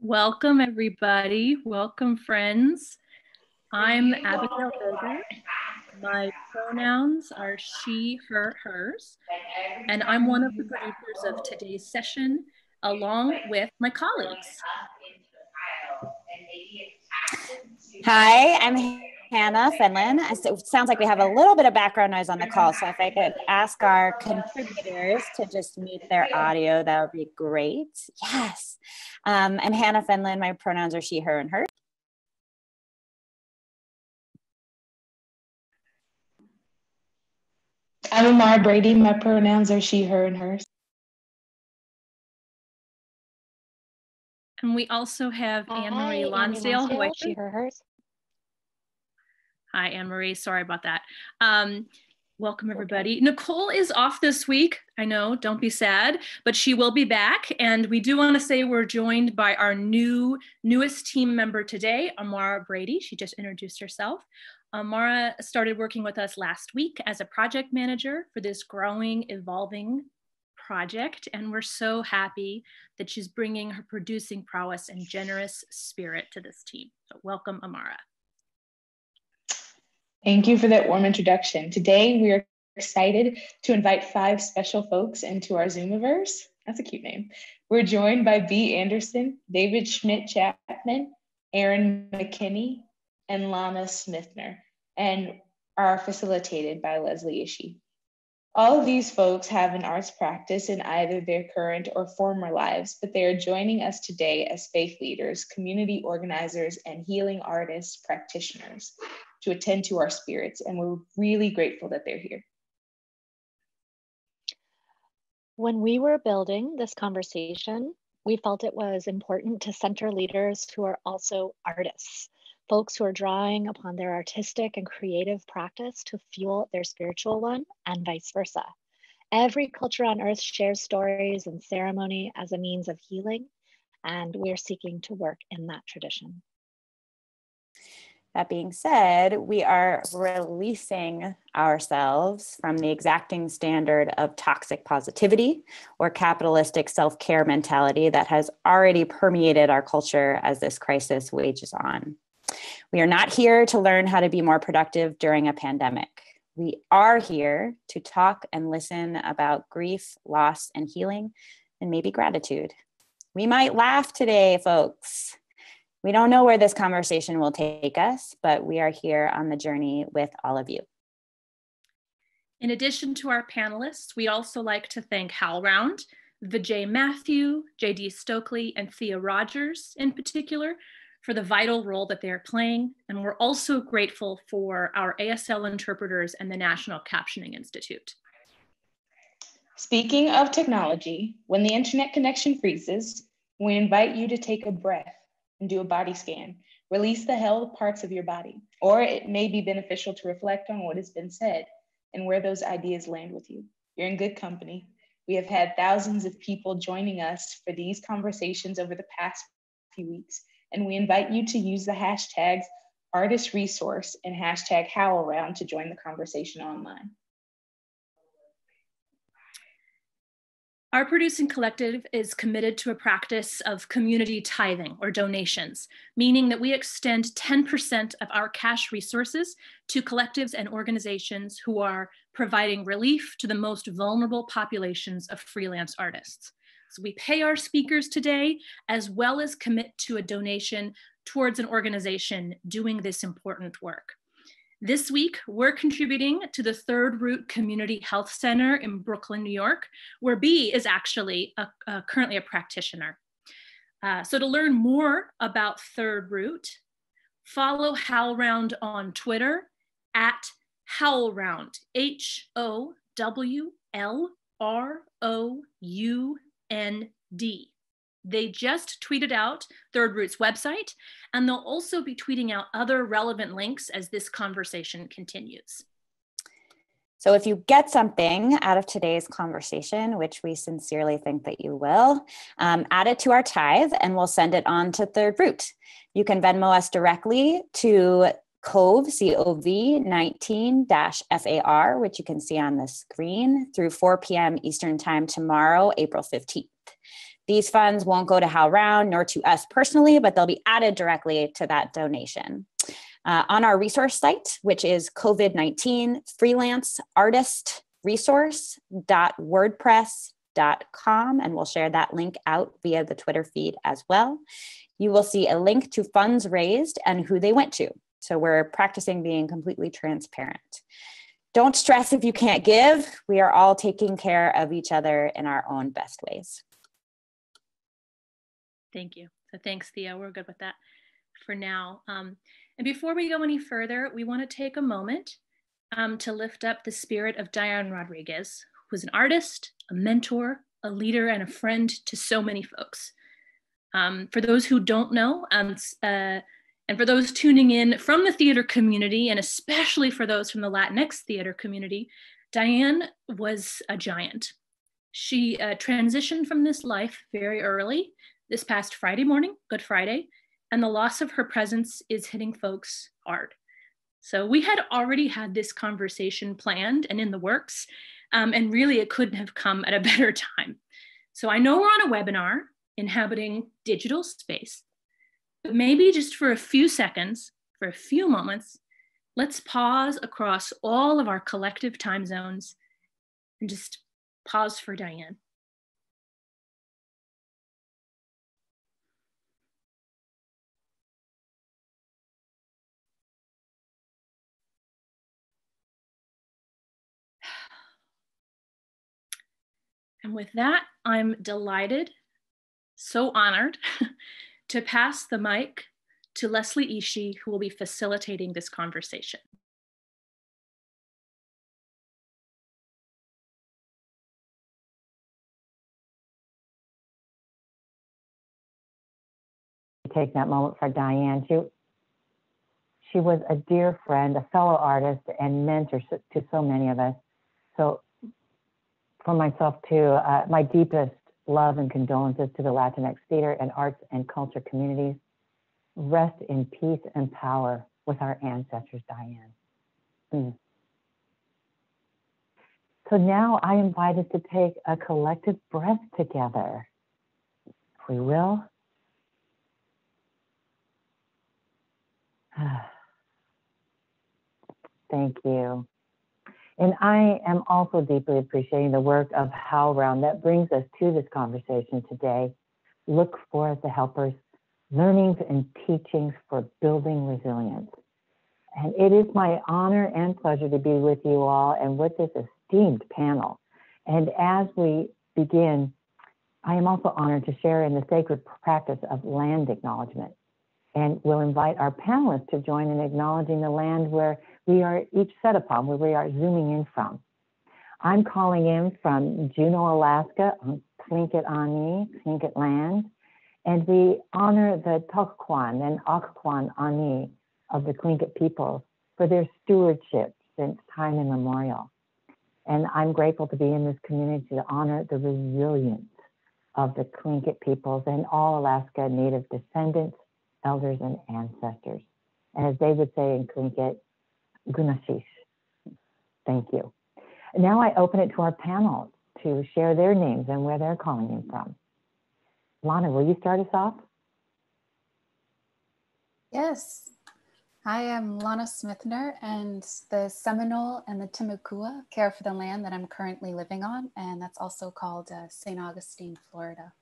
Welcome, everybody. Welcome, friends. I'm Abigail Berger. My pronouns are she, her, hers, and I'm one of the producers of today's session, along with my colleagues. Hi, I'm Hannah Fenlin. It sounds like we have a little bit of background noise on the call, so if I could ask our contributors to just mute their audio, that would be great. Yes. I'm Hannah Fenlin. My pronouns are she, her, and hers. I'm Amara Brady. My pronouns are she, her, and hers. And we also have Anne-Marie Lonsdale, who I think she, her, hers. Hi, Anne-Marie. Sorry about that. Welcome, everybody. Okay. Nicole is off this week. I know, don't be sad, but she will be back. And we do want to say we're joined by our newest team member today, Amara Brady. She just introduced herself. Amara started working with us last week as a project manager for this growing, evolving project. And we're so happy that she's bringing her producing prowess and generous spirit to this team. So welcome, Amara. Thank you for that warm introduction. Today, we are excited to invite 5 special folks into our Zoomiverse. That's a cute name. We're joined by B. Anderson, David Schmidt Chapman, Aaron McKinney, and Lana Smithner, and are facilitated by Leslie Ishii. All of these folks have an arts practice in either their current or former lives, but they are joining us today as faith leaders, community organizers, and healing artists practitioners to attend to our spirits, and we're really grateful that they're here. When we were building this conversation, we felt it was important to center leaders who are also artists, folks who are drawing upon their artistic and creative practice to fuel their spiritual one, and vice versa. Every culture on earth shares stories and ceremony as a means of healing, and we're seeking to work in that tradition. That being said, we are releasing ourselves from the exacting standard of toxic positivity or capitalistic self-care mentality that has already permeated our culture as this crisis wages on. We are not here to learn how to be more productive during a pandemic. We are here to talk and listen about grief, loss, and healing, and maybe gratitude. We might laugh today, folks. We don't know where this conversation will take us, but we are here on the journey with all of you. In addition to our panelists, we also like to thank HowlRound, Vijay Matthew, JD Stokely, and Thea Rogers in particular for the vital role that they are playing. And we're also grateful for our ASL interpreters and the National Captioning Institute. Speaking of technology, when the internet connection freezes, we invite you to take a breath and do a body scan. Release the held parts of your body, or it may be beneficial to reflect on what has been said and where those ideas land with you. You're in good company. We have had thousands of people joining us for these conversations over the past few weeks, and we invite you to use the hashtags artist resource and hashtag HowlRound to join the conversation online. Our producing collective is committed to a practice of community tithing or donations, meaning that we extend 10% of our cash resources to collectives and organizations who are providing relief to the most vulnerable populations of freelance artists. So we pay our speakers today, as well as commit to a donation towards an organization doing this important work. This week, we're contributing to the Third Root Community Health Center in Brooklyn, New York, where B is actually currently a practitioner. So to learn more about Third Root, follow HowlRound on Twitter at HowlRound, HowlRound. They just tweeted out Third Root's website, and they'll also be tweeting out other relevant links as this conversation continues. So if you get something out of today's conversation, which we sincerely think that you will, add it to our tithe and we'll send it on to Third Root. You can Venmo us directly to COVE, C-O-V 19-FAR, which you can see on the screen, through 4 p.m. Eastern time tomorrow, April 15th. These funds won't go to HowlRound nor to us personally, but they'll be added directly to that donation. On our resource site, which is COVID-19 freelance artist resource.wordpress.com, and we'll share that link out via the Twitter feed as well. You will see a link to funds raised and who they went to. So we're practicing being completely transparent. Don't stress if you can't give. We are all taking care of each other in our own best ways. Thank you. So thanks, Thea. We're good with that for now. And before we go any further, we want to take a moment to lift up the spirit of Diane Rodriguez, who is an artist, a mentor, a leader, and a friend to so many folks. For those who don't know, and for those tuning in from the theater community, and especially for those from the Latinx theater community, Diane was a giant. She transitioned from this life very early, this past Friday morning, Good Friday, and the loss of her presence is hitting folks hard. So we had already had this conversation planned and in the works, and really it couldn't have come at a better time. So I know we're on a webinar inhabiting digital space, but maybe just for a few seconds, for a few moments, let's pause across all of our collective time zones and just pause for Diane. And with that, I'm delighted, so honored, to pass the mic to Leslie Ishii, who will be facilitating this conversation. Take that moment for Diane. She was a dear friend, a fellow artist, and mentor to so many of us. So, for myself too, my deepest love and condolences to the Latinx theater and arts and culture communities. Rest in peace and power with our ancestors, Diane. So now I invite us to take a collective breath together. If we will. Thank you. And I am also deeply appreciating the work of HowlRound that brings us to this conversation today. Look for the helpers, learnings and teachings for building resilience. And it is my honor and pleasure to be with you all and with this esteemed panel. And as we begin, I am also honored to share in the sacred practice of land acknowledgement, and we'll invite our panelists to join in acknowledging the land where we are each set upon, where we are zooming in from. I'm calling in from Juneau, Alaska, on Tlingit A'ni, Tlingit land, and we honor the Tukwan and Aukwan A'ni of the Tlingit people for their stewardship since time immemorial. And I'm grateful to be in this community to honor the resilience of the Tlingit peoples and all Alaska Native descendants, elders, and ancestors. And as they would say in Tlingit, Gunashish. Thank you. Now I open it to our panel to share their names and where they're calling in from. Lana, will you start us off? Yes. Hi, I'm Lana Smithner, and the Seminole and the Timukua care for the land that I'm currently living on, and that's also called St. Augustine, Florida.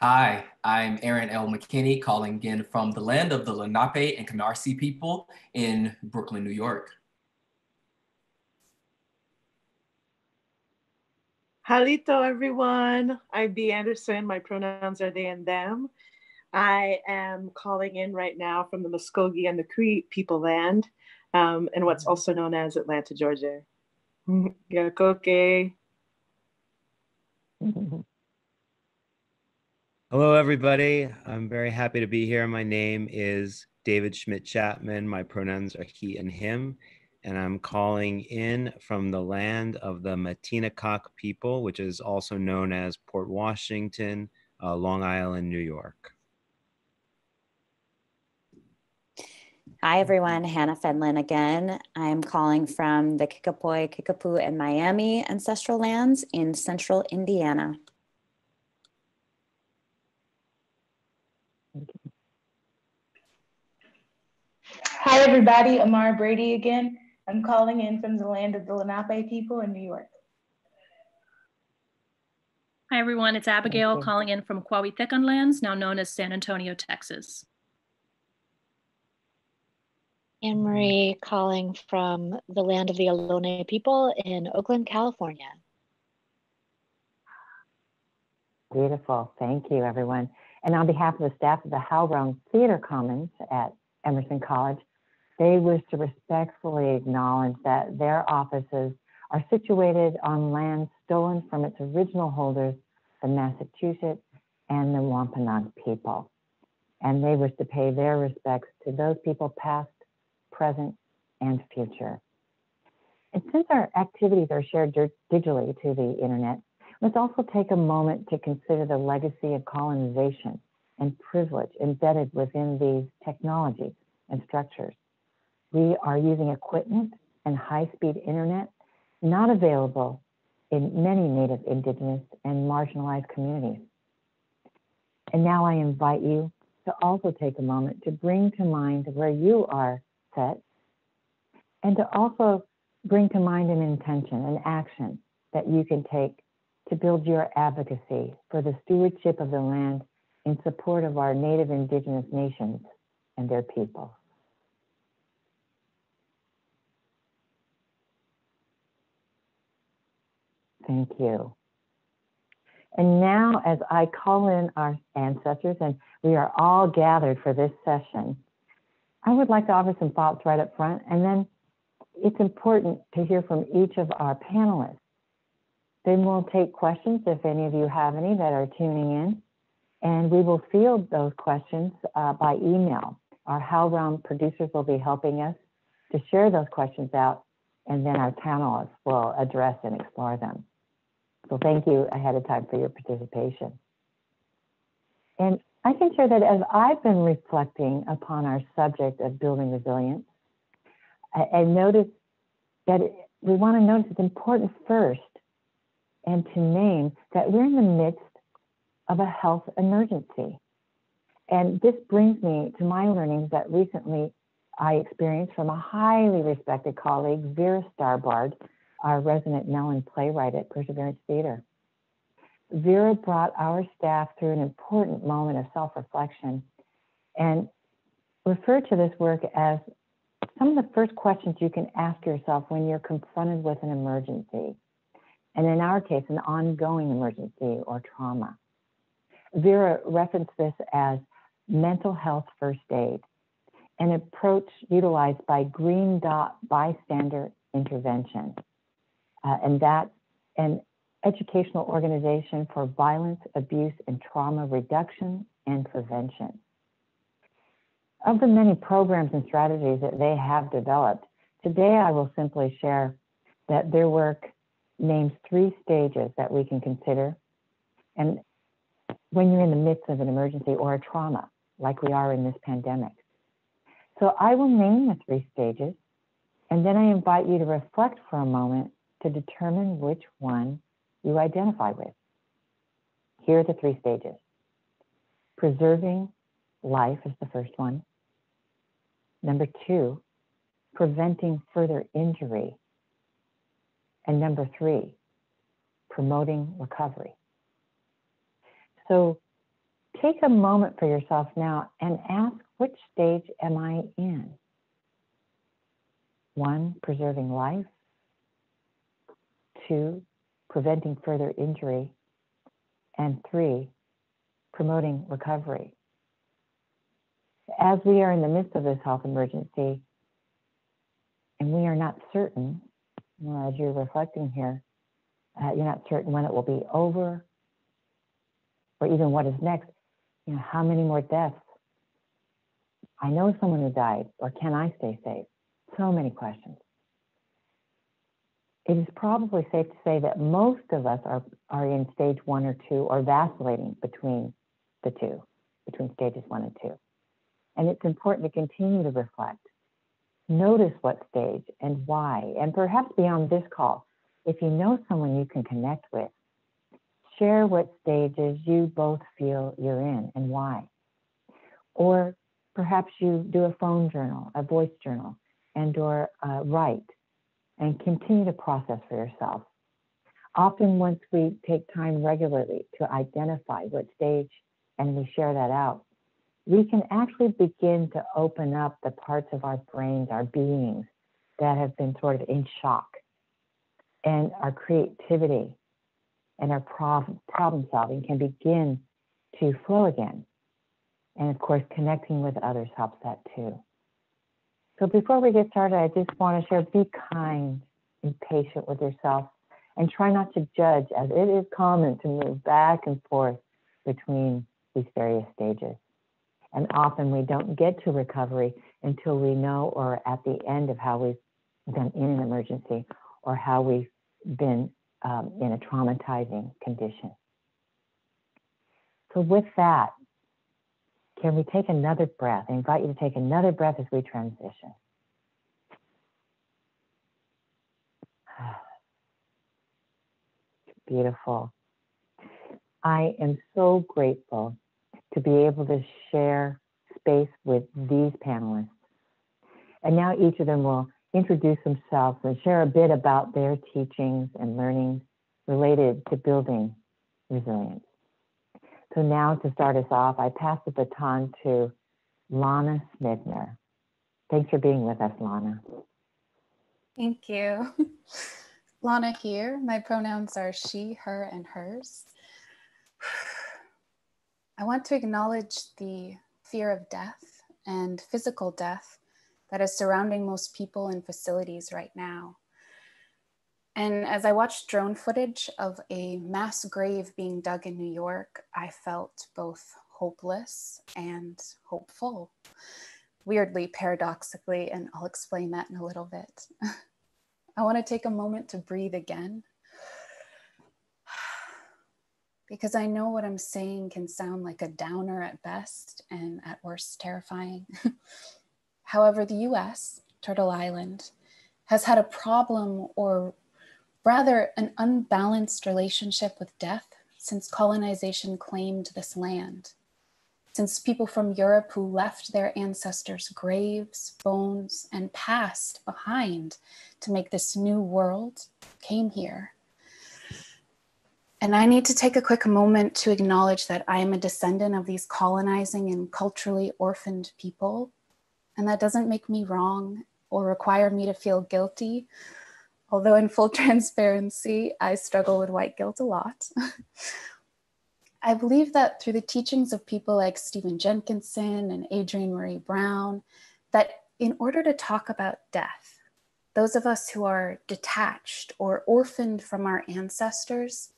Hi, I'm Aaron L. McKinney, calling again from the land of the Lenape and Canarsie people in Brooklyn, New York. Halito, everyone. I'm B. Anderson. My pronouns are they and them. I am calling in right now from the Muscogee and the Creek people land, and what's also known as Atlanta, Georgia. Hello, everybody. I'm very happy to be here. My name is David Schmidt Chapman. My pronouns are he and him, and I'm calling in from the land of the Matinecock people, which is also known as Port Washington, Long Island, New York. Hi, everyone. Hannah Fenlin again. I'm calling from the Kickapoo, Kickapoo, and Miami ancestral lands in central Indiana. Hi, everybody. Amara Brady again. I'm calling in from the land of the Lenape people in New York. Hi, everyone. It's Abigail calling in from Kwawi Thekan lands, now known as San Antonio, Texas. Anne-Marie calling from the land of the Ohlone people in Oakland, California. Beautiful. Thank you, everyone. And on behalf of the staff of the HowlRound Theatre Commons at Emerson College, they wish to respectfully acknowledge that their offices are situated on land stolen from its original holders, the Massachusetts and the Wampanoag people. And they wish to pay their respects to those people past, present, and future. And since our activities are shared digitally to the internet, let's also take a moment to consider the legacy of colonization and privilege embedded within these technologies and structures. We are using equipment and high-speed internet not available in many Native, Indigenous, and marginalized communities. And now I invite you to also take a moment to bring to mind where you are set, and to also bring to mind an intention, an action that you can take to build your advocacy for the stewardship of the land in support of our Native Indigenous nations and their people. Thank you. And now, as I call in our ancestors, and we are all gathered for this session, I would like to offer some thoughts right up front, and then it's important to hear from each of our panelists. Then we'll take questions, if any of you have any that are tuning in, and we will field those questions by email. Our HowlRound producers will be helping us to share those questions out, and then our panelists will address and explore them. So thank you ahead of time for your participation. And I can share that as I've been reflecting upon our subject of building resilience, I noticed that we want to notice it's important first and to name that we're in the midst of a health emergency. And this brings me to my learnings that recently I experienced from a highly respected colleague, Vera Starbard, our resident Mellon playwright at Perseverance Theater. Vera brought our staff through an important moment of self-reflection and referred to this work as some of the first questions you can ask yourself when you're confronted with an emergency, and in our case, an ongoing emergency or trauma. Vera referenced this as mental health first aid, an approach utilized by green dot bystander intervention, and that's an educational organization for violence, abuse, and trauma reduction and prevention. Of the many programs and strategies that they have developed, today I will simply share that their work names three stages that we can consider. And when you're in the midst of an emergency or a trauma, like we are in this pandemic. So I will name the three stages, and then I invite you to reflect for a moment to determine which one you identify with. Here are the three stages. Preserving life is the first one. Number two, preventing further injury. And number three, promoting recovery. So take a moment for yourself now and ask, which stage am I in? One, preserving life. Two, preventing further injury, and three, promoting recovery. as we are in the midst of this health emergency, and we are not certain, as you're reflecting here, you're not certain when it will be over or even what is next. You know, how many more deaths? I know someone who died, or can I stay safe? So many questions. It is probably safe to say that most of us are in stage 1 or 2, or vacillating between the two, between stages 1 and 2. And it's important to continue to reflect. Notice what stage and why, and perhaps beyond this call, if you know someone you can connect with, share what stages you both feel you're in and why. Or perhaps you do a phone journal, a voice journal, and/or write, and continue to process for yourself. Often once we take time regularly to identify what stage and we share that out, we can actually begin to open up the parts of our brains, our beings, that have been sort of in shock, and our creativity and our problem solving can begin to flow again. And of course, connecting with others helps that too. So before we get started, I just want to share, be kind and patient with yourself, and try not to judge, as it is common to move back and forth between these various stages. And often we don't get to recovery until we know or at the end of how we've been in an emergency or how we've been in a traumatizing condition. So with that, can we take another breath? I invite you to take another breath as we transition. Beautiful. I am so grateful to be able to share space with these panelists. And now each of them will introduce themselves and share a bit about their teachings and learnings related to building resilience. So now to start us off, I pass the baton to Lana Smithner. Thanks for being with us, Lana. Thank you. Lana here. My pronouns are she, her, and hers. I want to acknowledge the fear of death and physical death that is surrounding most people in facilities right now. And as I watched drone footage of a mass grave being dug in New York, I felt both hopeless and hopeful. Weirdly, paradoxically, and I'll explain that in a little bit. I want to take a moment to breathe again, because I know what I'm saying can sound like a downer at best and at worst terrifying. However, the US, Turtle Island, has had a problem, or rather an unbalanced relationship with death since colonization claimed this land. Since people from Europe who left their ancestors' graves, bones, and past behind to make this new world came here. And I need to take a quick moment to acknowledge that I am a descendant of these colonizing and culturally orphaned people. And that doesn't make me wrong or require me to feel guilty. Although in full transparency, I struggle with white guilt a lot. I believe that through the teachings of people like Stephen Jenkinson and Adrienne Marie Brown, that in order to talk about death, those of us who are detached or orphaned from our ancestors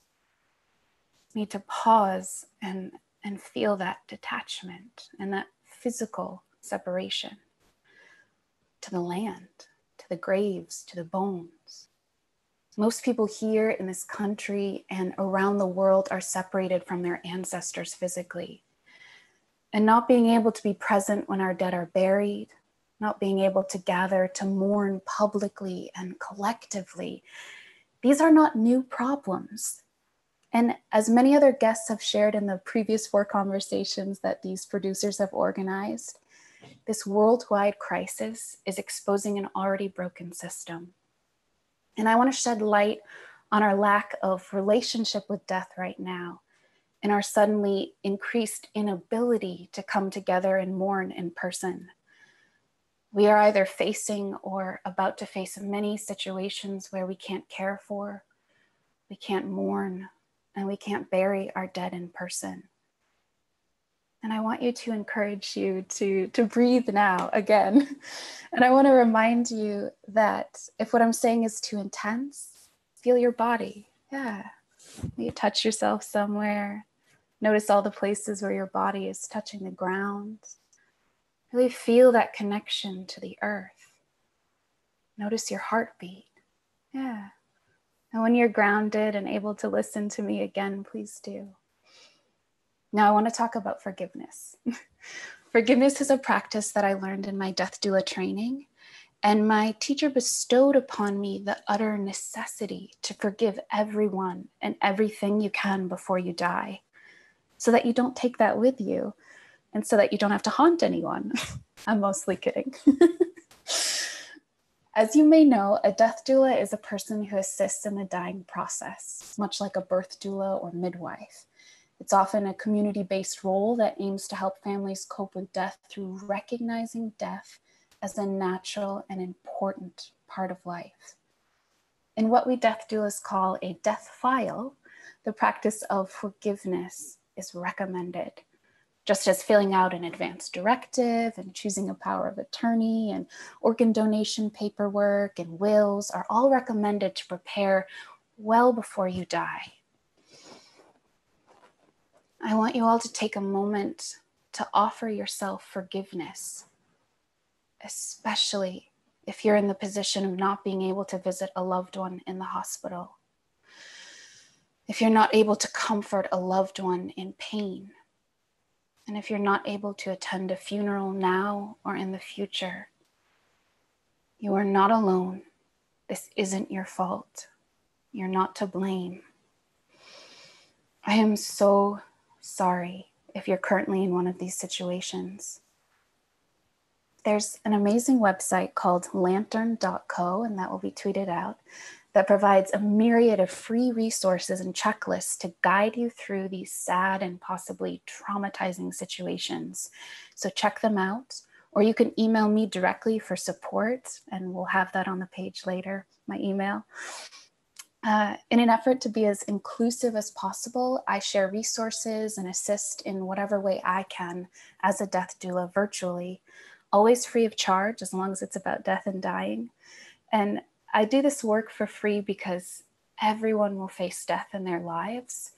need to pause and feel that detachment and that physical separation to the land, to the graves, to the bones. Most people here in this country and around the world are separated from their ancestors physically. And not being able to be present when our dead are buried, not being able to gather to mourn publicly and collectively, these are not new problems. And as many other guests have shared in the previous 4 conversations that these producers have organized, this worldwide crisis is exposing an already broken system. And I want to shed light on our lack of relationship with death right now and our suddenly increased inability to come together and mourn in person. We are either facing or about to face many situations where we can't care for, we can't mourn, and we can't bury our dead in person. And I want you to encourage you to breathe now again. And I want to remind you that if what I'm saying is too intense, feel your body. Yeah. You touch yourself somewhere. Notice all the places where your body is touching the ground. Really feel that connection to the earth. Notice your heartbeat. Yeah. And when you're grounded and able to listen to me again, please do. Now I want to talk about forgiveness. Forgiveness is a practice that I learned in my death doula training, and my teacher bestowed upon me the utter necessity to forgive everyone and everything you can before you die, so that you don't take that with you and so that you don't have to haunt anyone. I'm mostly kidding. As you may know, a death doula is a person who assists in the dying process, much like a birth doula or midwife. It's often a community-based role that aims to help families cope with death through recognizing death as a natural and important part of life. In what we death doulas call a death file, the practice of forgiveness is recommended, just as filling out an advance directive and choosing a power of attorney and organ donation paperwork and wills are all recommended to prepare well before you die. I want you all to take a moment to offer yourself forgiveness, especially if you're in the position of not being able to visit a loved one in the hospital, if you're not able to comfort a loved one in pain, and if you're not able to attend a funeral now or in the future. You are not alone. This isn't your fault. You're not to blame. I am so sorry if you're currently in one of these situations. There's an amazing website called lantern.co, and that will be tweeted out, that provides a myriad of free resources and checklists to guide you through these sad and possibly traumatizing situations. So check them out, or you can email me directly for support, and we'll have that on the page later, my email. In an effort to be as inclusive as possible, I share resources and assist in whatever way I can as a death doula virtually, always free of charge as long as it's about death and dying. And I do this work for free because everyone will face death in their lives.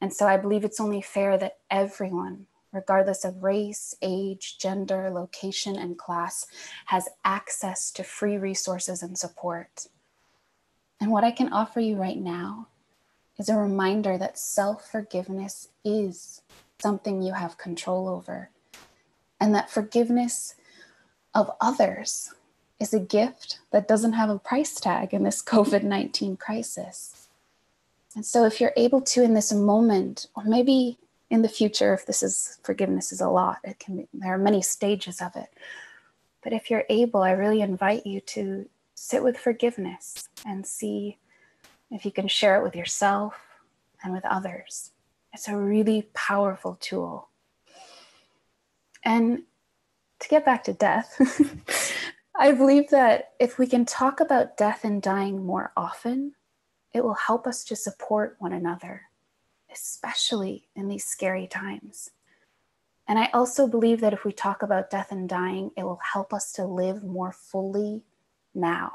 And so I believe it's only fair that everyone, regardless of race, age, gender, location, and class, has access to free resources and support. And what I can offer you right now is a reminder that self-forgiveness is something you have control over, and that forgiveness of others is a gift that doesn't have a price tag in this COVID-19 crisis. And so if you're able to in this moment, or maybe in the future, if this is, forgiveness is a lot, it can be, there are many stages of it. But if you're able, I really invite you to sit with forgiveness and see if you can share it with yourself and with others. It's a really powerful tool. And to get back to death, I believe that if we can talk about death and dying more often, it will help us to support one another, especially in these scary times. And I also believe that if we talk about death and dying, it will help us to live more fully now.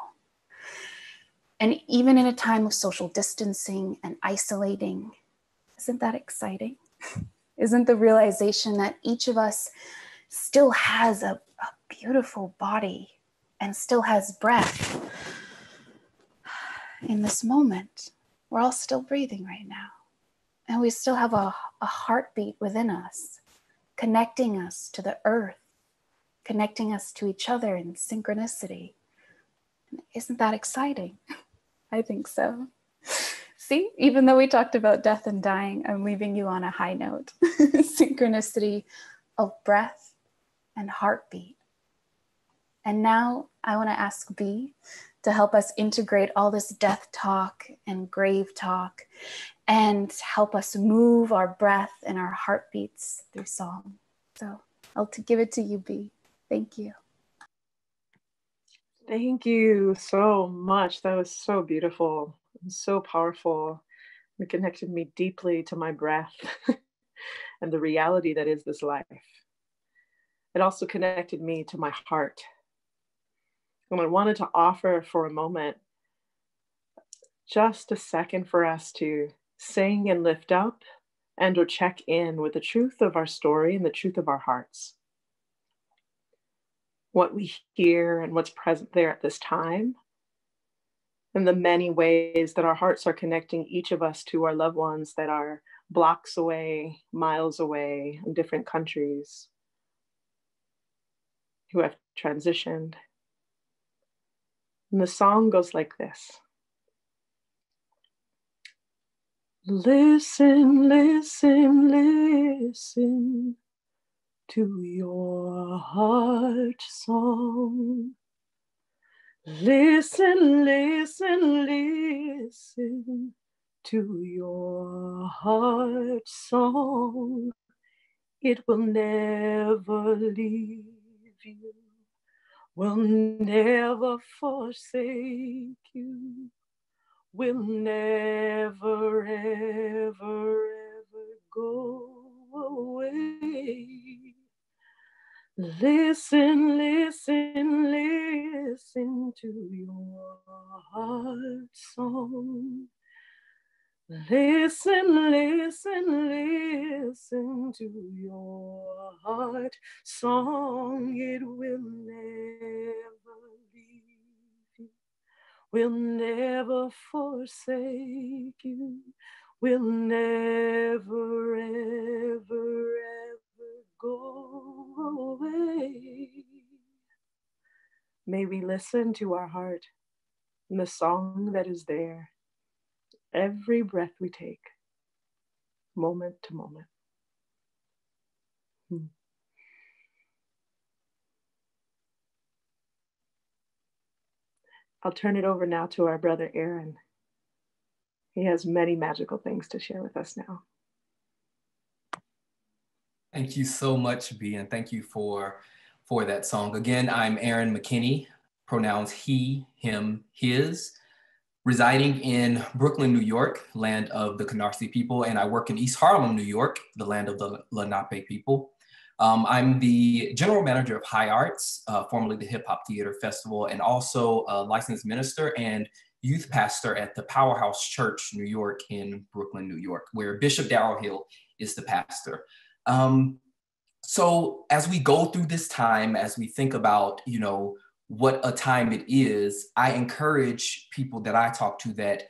And even in a time of social distancing and isolating, isn't that exciting? Isn't the realization that each of us still has a beautiful body and still has breath in this moment? We're all still breathing right now. And we still have a heartbeat within us, connecting us to the earth, connecting us to each other in synchronicity. Isn't that exciting? I think so. See, even though we talked about death and dying, I'm leaving you on a high note. Synchronicity of breath and heartbeat. And now I want to ask B to help us integrate all this death talk and grave talk and help us move our breath and our heartbeats through song. So I'll give it to you, B. Thank you. Thank you so much. That was so beautiful and so powerful. It connected me deeply to my breath and the reality that is this life. It also connected me to my heart. And I wanted to offer for a moment, just a second for us to sing and lift up and or check in with the truth of our story and the truth of our hearts. What we hear and what's present there at this time, and the many ways that our hearts are connecting each of us to our loved ones that are blocks away, miles away, in different countries, who have transitioned. And the song goes like this. Listen, listen, listen to your heart song. Listen, listen, listen to your heart song. It will never leave you, will never forsake you, will never, ever, ever go away. Listen, listen, listen to your heart song. Listen, listen, listen to your heart song. It will never leave you, will never forsake you, will never, ever, ever go away. May we listen to our heart and the song that is there every breath we take, moment to moment. I'll turn it over now to our brother Aaron. He has many magical things to share with us now. Thank you so much, B, and thank you for that song. Again, I'm Aaron McKinney, pronouns he, him, his, residing in Brooklyn, New York, land of the Canarsie people, and I work in East Harlem, New York, the land of the Lenape people. I'm the general manager of High Arts, formerly the Hip Hop Theater Festival, and also a licensed minister and youth pastor at the Powerhouse Church, New York, in Brooklyn, New York, where Bishop Darrell Hill is the pastor. So as we go through this time, as we think about, you know, what a time it is, I encourage people that I talk to that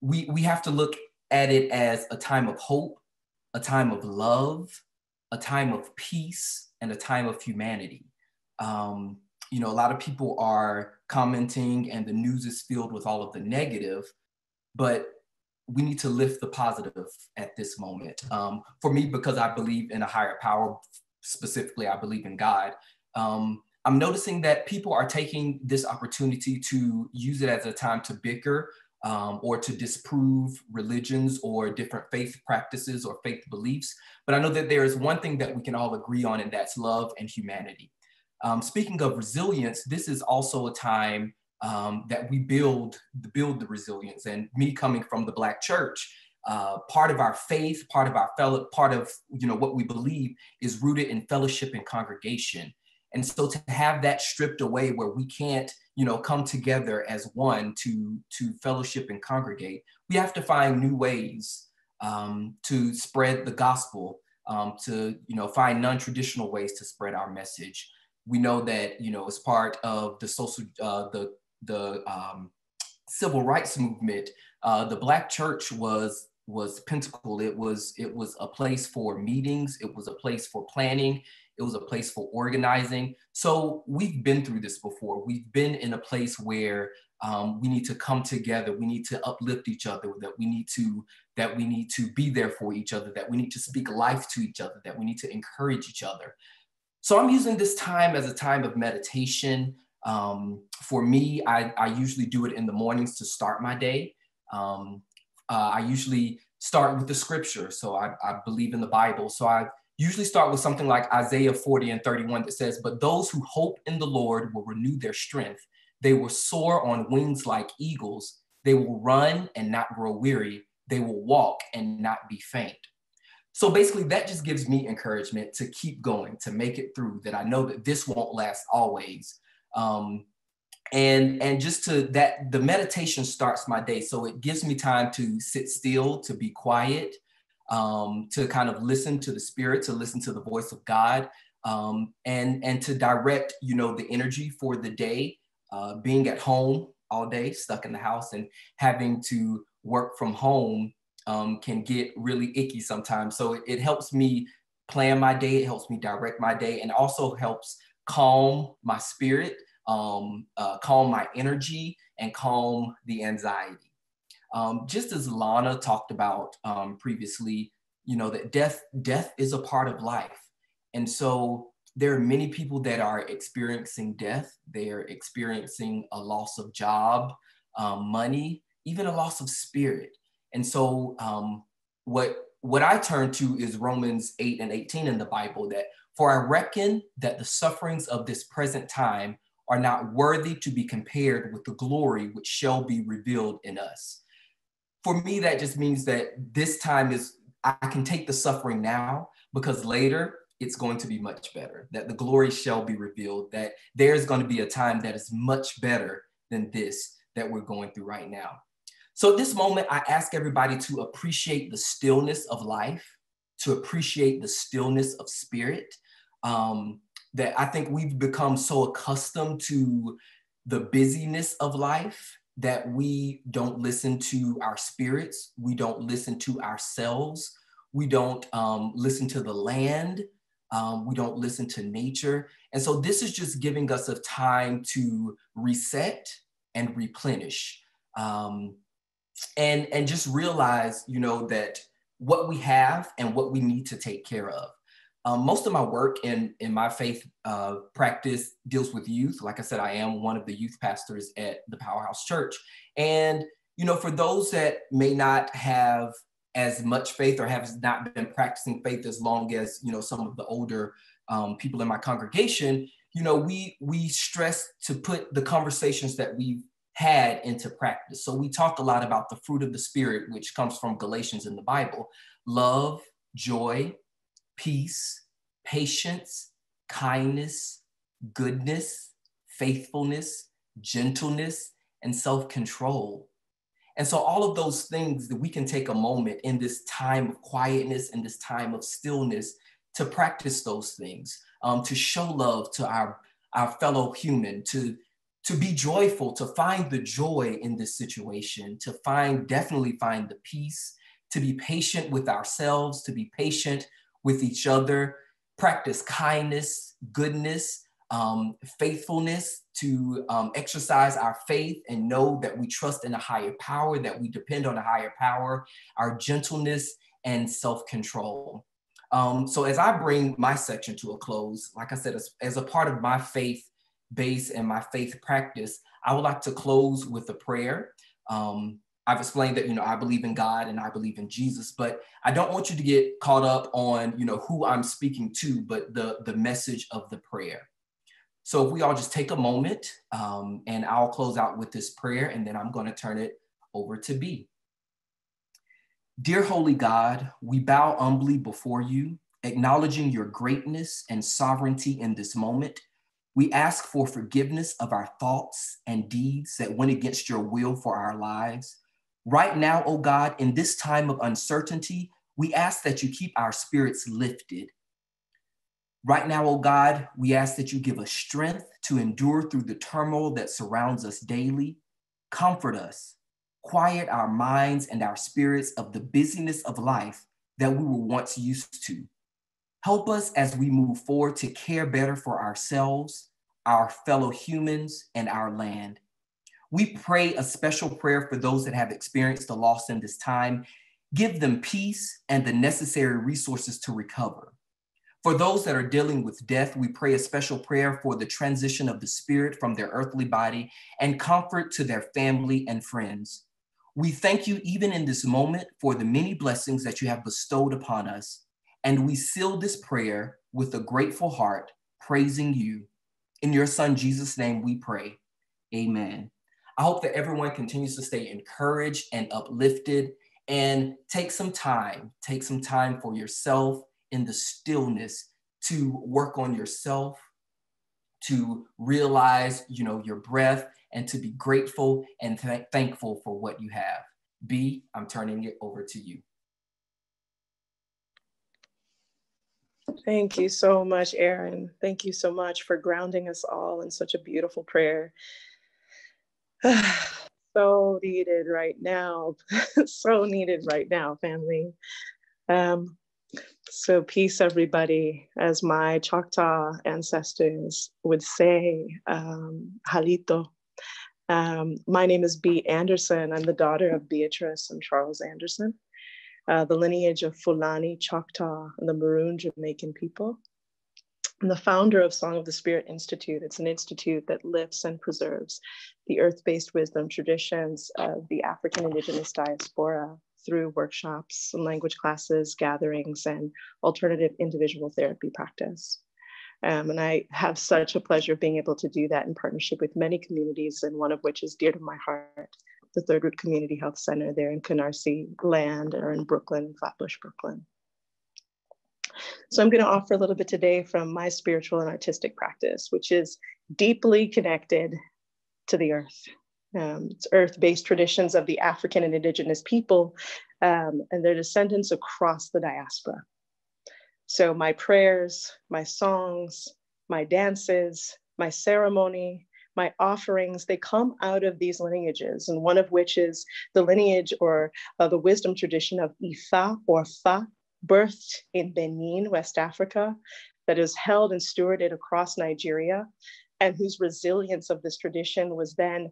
we have to look at it as a time of hope, a time of love, a time of peace, and a time of humanity. You know, a lot of people are commenting and the news is filled with all of the negative, but we need to lift the positive at this moment. For me, because I believe in a higher power, specifically I believe in God, I'm noticing that people are taking this opportunity to use it as a time to bicker or to disprove religions or different faith practices or faith beliefs. But I know that there is one thing that we can all agree on, and that's love and humanity. Speaking of resilience, this is also a time that we build the resilience. And me coming from the Black church, part of our faith, part of our part of, you know, what we believe is rooted in fellowship and congregation. And so to have that stripped away where we can't, you know, come together as one to fellowship and congregate, we have to find new ways to spread the gospel, to, you know, find non-traditional ways to spread our message. We know that, you know, as part of the social, civil rights movement, the Black church was Pentecostal. It was a place for meetings. It was a place for planning. It was a place for organizing. So we've been through this before. We've been in a place where we need to come together. We need to uplift each other, that we need to be there for each other, that we need to speak life to each other, that we need to encourage each other. So I'm using this time as a time of meditation. For me, I usually do it in the mornings to start my day. I usually start with the scripture. So I believe in the Bible. So I usually start with something like Isaiah 40:31 that says, but those who hope in the Lord will renew their strength. They will soar on wings like eagles. They will run and not grow weary. They will walk and not be faint. So basically that just gives me encouragement to keep going, to make it through, that I know that this won't last always. And just to that, the meditation starts my day. So it gives me time to sit still, to be quiet, to kind of listen to the spirit, to listen to the voice of God, and to direct, you know, the energy for the day, being at home all day, stuck in the house and having to work from home can get really icky sometimes. So it helps me plan my day, it helps me direct my day, and also helps calm my spirit, calm my energy, and calm the anxiety. Just as Lana talked about previously, you know, that death is a part of life. And so there are many people that are experiencing death. They're experiencing a loss of job, money, even a loss of spirit. And so what I turn to is Romans 8:18 in the Bible, that for I reckon that the sufferings of this present time are not worthy to be compared with the glory which shall be revealed in us. For me, that just means that this time is, I can take the suffering now, because later it's going to be much better, that the glory shall be revealed, that there's going to be a time that is much better than this that we're going through right now. So at this moment, I ask everybody to appreciate the stillness of life, to appreciate the stillness of spirit, that I think we've become so accustomed to the busyness of life that we don't listen to our spirits, we don't listen to ourselves, we don't listen to the land, we don't listen to nature. And so this is just giving us a time to reset and replenish. And just realize, you know, that what we have and what we need to take care of. Most of my work in my faith practice deals with youth. Like I said, I am one of the youth pastors at the Powerhouse Church. And, you know, for those that may not have as much faith or have not been practicing faith as long as, you know, some of the older people in my congregation, you know, we stress to put the conversations that we've had into practice. So we talk a lot about the fruit of the Spirit, which comes from Galatians in the Bible: love, joy, peace, patience, kindness, goodness, faithfulness, gentleness, and self-control. And so all of those things that we can take a moment in this time of quietness and this time of stillness to practice those things, to show love to our fellow human, to be joyful, to find the joy in this situation, to definitely find the peace, to be patient with ourselves, to be patient with each other, practice kindness, goodness, faithfulness, to exercise our faith and know that we trust in a higher power, that we depend on a higher power, our gentleness and self-control. So as I bring my section to a close, like I said, as a part of my faith base and my faith practice, I would like to close with a prayer. I've explained that, you know, I believe in God and I believe in Jesus, but I don't want you to get caught up on, you know, who I'm speaking to, but the message of the prayer. So if we all just take a moment, and I'll close out with this prayer, and then I'm going to turn it over to B. Dear Holy God, we bow humbly before you, acknowledging your greatness and sovereignty in this moment. We ask for forgiveness of our thoughts and deeds that went against your will for our lives. Right now, oh God, in this time of uncertainty, we ask that you keep our spirits lifted. Right now, oh God, we ask that you give us strength to endure through the turmoil that surrounds us daily. Comfort us, quiet our minds and our spirits of the busyness of life that we were once used to. Help us as we move forward to care better for ourselves, our fellow humans, and our land. We pray a special prayer for those that have experienced the loss in this time. Give them peace and the necessary resources to recover. For those that are dealing with death, we pray a special prayer for the transition of the spirit from their earthly body and comfort to their family and friends. We thank you even in this moment for the many blessings that you have bestowed upon us. And we seal this prayer with a grateful heart, praising you. In your son, Jesus' name, we pray. Amen. I hope that everyone continues to stay encouraged and uplifted, and take some time for yourself in the stillness to work on yourself, to realize, you know, your breath, and to be grateful and thankful for what you have. B, I'm turning it over to you. Thank you so much, Aaron. Thank you so much for grounding us all in such a beautiful prayer. So needed right now. So needed right now, family. So peace, everybody. As my Choctaw ancestors would say, halito. My name is B. Anderson. I'm the daughter of Beatrice and Charles Anderson, the lineage of Fulani, Choctaw, and the Maroon Jamaican people. I'm the founder of Song of the Spirit Institute. It's an institute that lifts and preserves the earth-based wisdom traditions of the African Indigenous diaspora through workshops, and language classes, gatherings, and alternative individual therapy practice. And I have such a pleasure of being able to do that in partnership with many communities, and one of which is dear to my heart, the Third Root Community Health Center there in Canarsie land or in Brooklyn, Flatbush, Brooklyn. So I'm going to offer a little bit today from my spiritual and artistic practice, which is deeply connected to the earth. It's earth-based traditions of the African and indigenous people and their descendants across the diaspora. So my prayers, my songs, my dances, my ceremony, my offerings, they come out of these lineages, and one of which is the lineage or the wisdom tradition of Ifa or Fa, birthed in Benin, West Africa, that is held and stewarded across Nigeria, and whose resilience of this tradition was then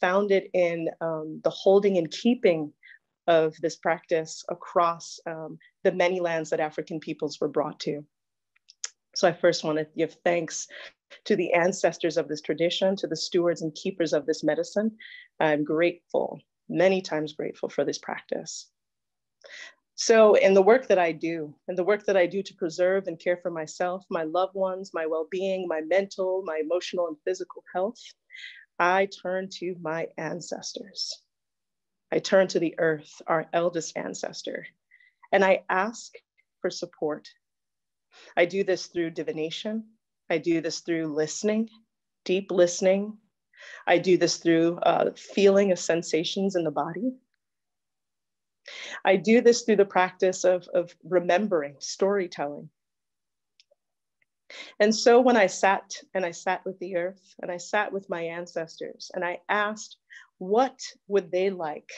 founded in the holding and keeping of this practice across the many lands that African peoples were brought to. So I first want to give thanks to the ancestors of this tradition, to the stewards and keepers of this medicine. I'm grateful, many times grateful for this practice. So in the work that I do, to preserve and care for myself, my loved ones, my well-being, my mental, my emotional and physical health, I turn to my ancestors. I turn to the earth, our eldest ancestor, and I ask for support. I do this through divination. I do this through listening, deep listening. I do this through feeling of sensations in the body. I do this through the practice of remembering, storytelling. And so when I sat with the earth and I sat with my ancestors and I asked, what would they like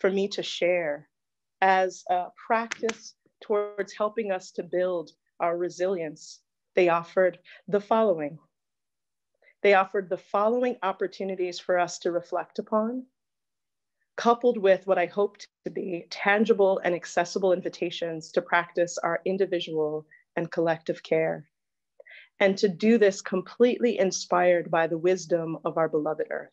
for me to share as a practice towards helping us to build our resilience? They offered the following. They offered the following opportunities for us to reflect upon, coupled with what I hoped to be tangible and accessible invitations to practice our individual and collective care, and to do this completely inspired by the wisdom of our beloved earth.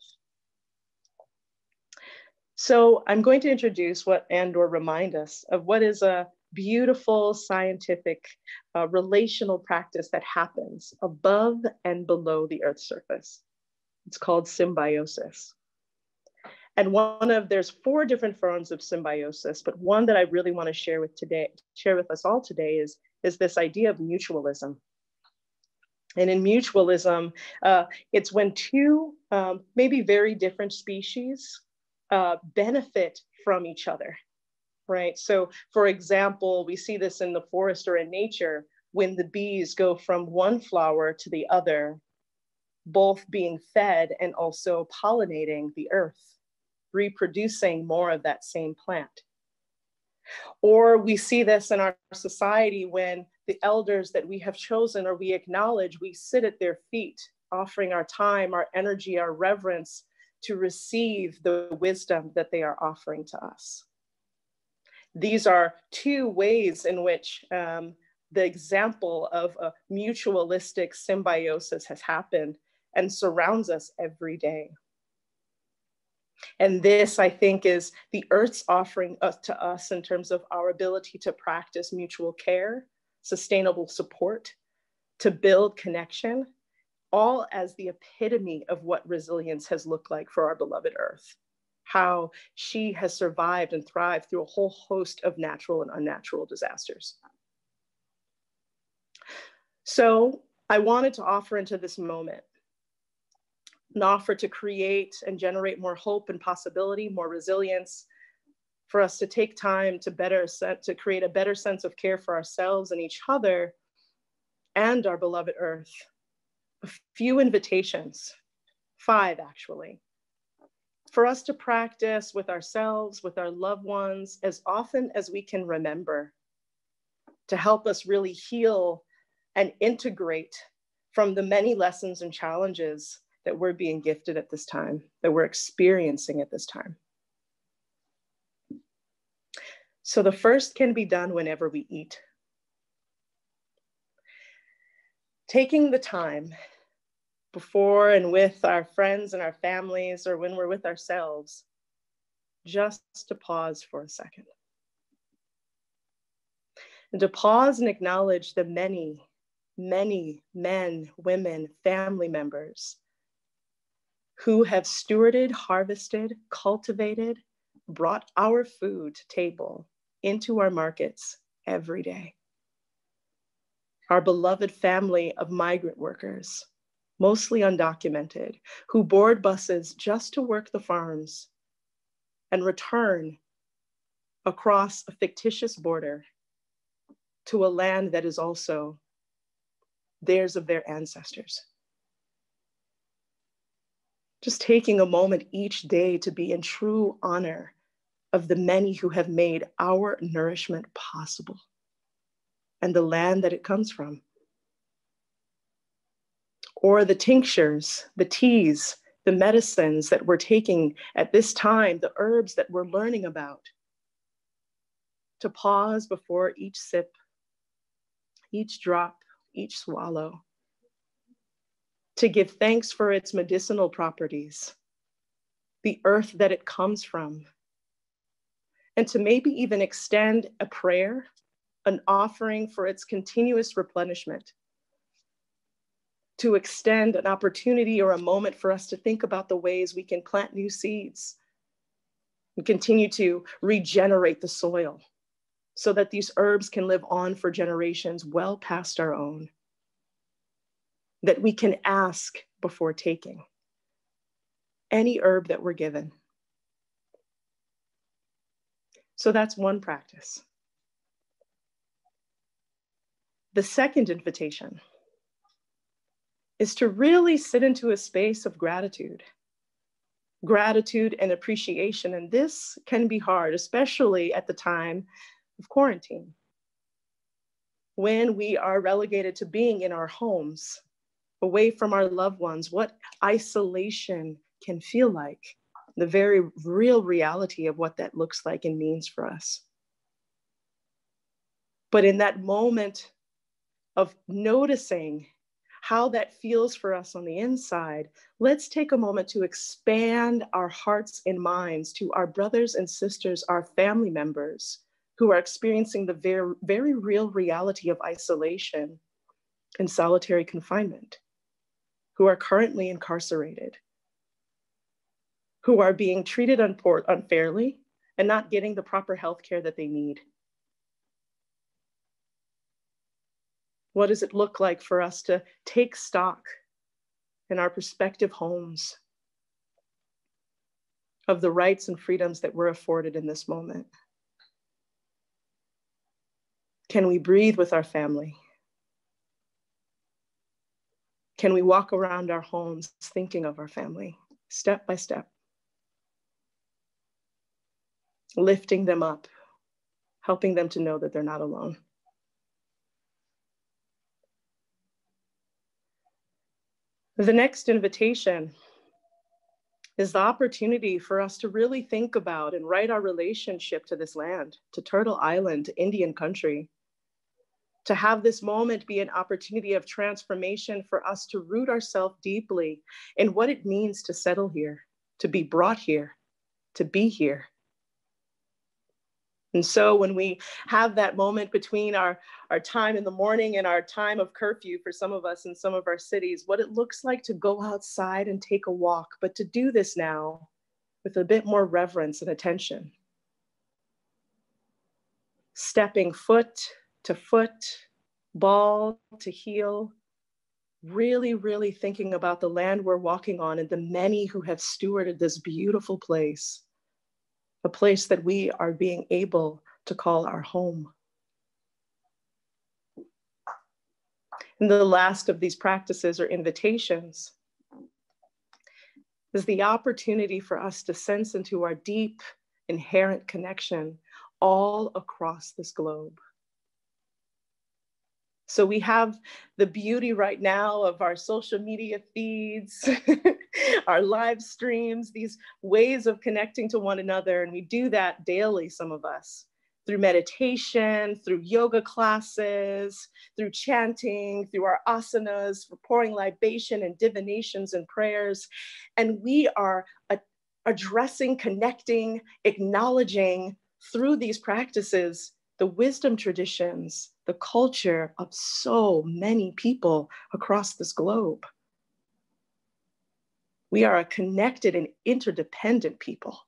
So I'm going to introduce what and/or remind us of what is a beautiful scientific relational practice that happens above and below the earth's surface. It's called symbiosis. And there's four different forms of symbiosis, but one that I really want to share with us all today is this idea of mutualism. And in mutualism, it's when two maybe very different species benefit from each other. Right. So, for example, we see this in the forest or in nature when the bees go from one flower to the other, both being fed and also pollinating the earth, reproducing more of that same plant. Or we see this in our society when the elders that we have chosen or we acknowledge, we sit at their feet, offering our time, our energy, our reverence to receive the wisdom that they are offering to us. These are two ways in which the example of a mutualistic symbiosis has happened and surrounds us every day. And this, I think, is the earth's offering to us in terms of our ability to practice mutual care, sustainable support, to build connection, all as the epitome of what resilience has looked like for our beloved earth. how she has survived and thrived through a whole host of natural and unnatural disasters. So I wanted to offer into this moment an offer to create and generate more hope and possibility, more resilience, for us to take time to create a better sense of care for ourselves and each other and our beloved Earth. A few invitations, 5 actually, for us to practice with ourselves, with our loved ones, as often as we can remember, to help us really heal and integrate from the many lessons and challenges that we're being gifted at this time, that we're experiencing at this time. So the first can be done whenever we eat. Taking the time before and with our friends and our families, or when we're with ourselves, just to pause for a second. And to pause and acknowledge the many, many men, women, family members who have stewarded, harvested, cultivated, brought our food to table into our markets every day. Our beloved family of migrant workers, mostly undocumented, who board buses just to work the farms and return across a fictitious border to a land that is also theirs of their ancestors. Just taking a moment each day to be in true honor of the many who have made our nourishment possible, and the land that it comes from. Or the tinctures, the teas, the medicines that we're taking at this time, the herbs that we're learning about. To pause before each sip, each drop, each swallow. To give thanks for its medicinal properties, the earth that it comes from. And to maybe even extend a prayer, an offering for its continuous replenishment, to extend an opportunity or a moment for us to think about the ways we can plant new seeds and continue to regenerate the soil so that these herbs can live on for generations well past our own, that we can ask before taking any herb that we're given. So that's one practice. The second invitation is to really sit into a space of gratitude. Gratitude and appreciation, and this can be hard, especially at the time of quarantine, when we are relegated to being in our homes, away from our loved ones, what isolation can feel like, the very real reality of what that looks like and means for us. But in that moment of noticing how that feels for us on the inside, let's take a moment to expand our hearts and minds to our brothers and sisters, our family members who are experiencing the very, very real reality of isolation and solitary confinement, who are currently incarcerated, who are being treated unfairly and not getting the proper health care that they need. What does it look like for us to take stock in our prospective homes of the rights and freedoms that we're afforded in this moment? Can we breathe with our family? Can we walk around our homes thinking of our family, step by step? Lifting them up, helping them to know that they're not alone. The next invitation is the opportunity for us to really think about and write our relationship to this land, to Turtle Island, to Indian Country, to have this moment be an opportunity of transformation for us to root ourselves deeply in what it means to settle here, to be brought here, to be here. And so when we have that moment between our time in the morning and our time of curfew for some of us in some of our cities, what it looks like to go outside and take a walk, but to do this now with a bit more reverence and attention. Stepping foot to foot, ball to heel, really, really thinking about the land we're walking on and the many who have stewarded this beautiful place, a place that we are being able to call our home. And the last of these practices or invitations is the opportunity for us to sense into our deep, inherent connection all across this globe. So we have the beauty right now of our social media feeds, our live streams, these ways of connecting to one another. And we do that daily, some of us, through meditation, through yoga classes, through chanting, through our asanas, for pouring libation and divinations and prayers. And we are addressing, connecting, acknowledging through these practices the wisdom traditions, the culture of so many people across this globe. We are a connected and interdependent people.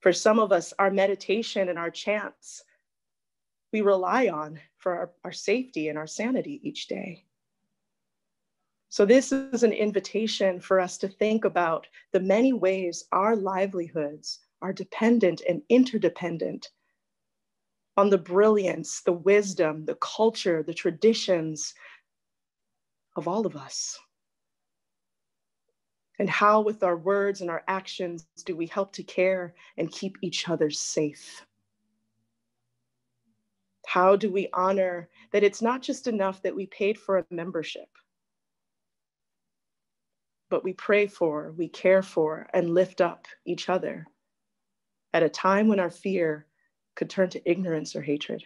For some of us, our meditation and our chants, we rely on for our safety and our sanity each day. So this is an invitation for us to think about the many ways our livelihoods are dependent and interdependent on the brilliance, the wisdom, the culture, the traditions of all of us. And how with our words and our actions do we help to care and keep each other safe? How do we honor that it's not just enough that we paid for a membership, but we pray for, we care for, and lift up each other at a time when our fear could turn to ignorance or hatred.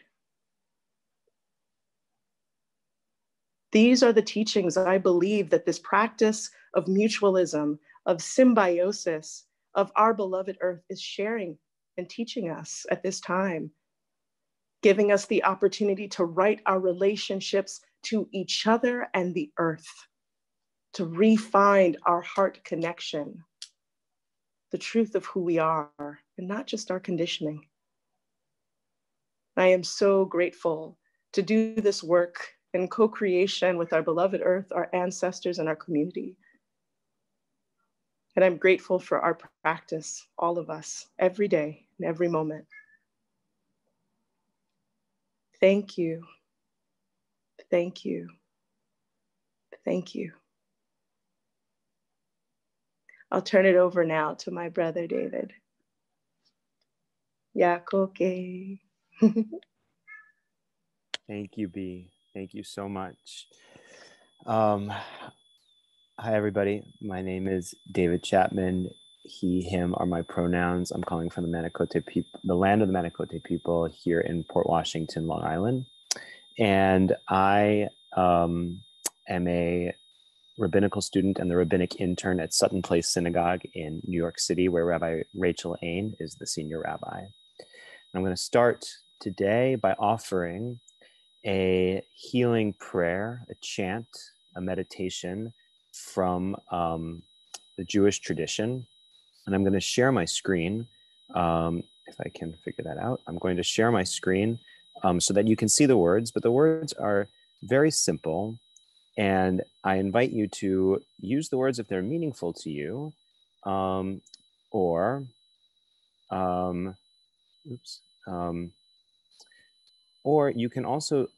These are the teachings I believe that this practice of mutualism, of symbiosis, of our beloved earth is sharing and teaching us at this time, giving us the opportunity to right our relationships to each other and the earth, to re-find our heart connection, the truth of who we are, and not just our conditioning. I am so grateful to do this work in co-creation with our beloved earth, our ancestors, and our community. And I'm grateful for our practice, all of us, every day and every moment. Thank you. Thank you. Thank you. I'll turn it over now to my brother, David. Yakoke. Thank you, B. Thank you so much. Hi, everybody. My name is David Chapman. He, him are my pronouns. I'm calling from the land of the Matinecock people here in Port Washington, Long Island. And I am a rabbinical student and the rabbinic intern at Sutton Place Synagogue in New York City, where Rabbi Rachel Ain is the senior rabbi. And I'm going to start today by offering a healing prayer, a chant, a meditation from the Jewish tradition. And I'm going to share my screen. If I can figure that out, I'm going to share my screen so that you can see the words, but the words are very simple. And I invite you to use the words if they're meaningful to you, or you can also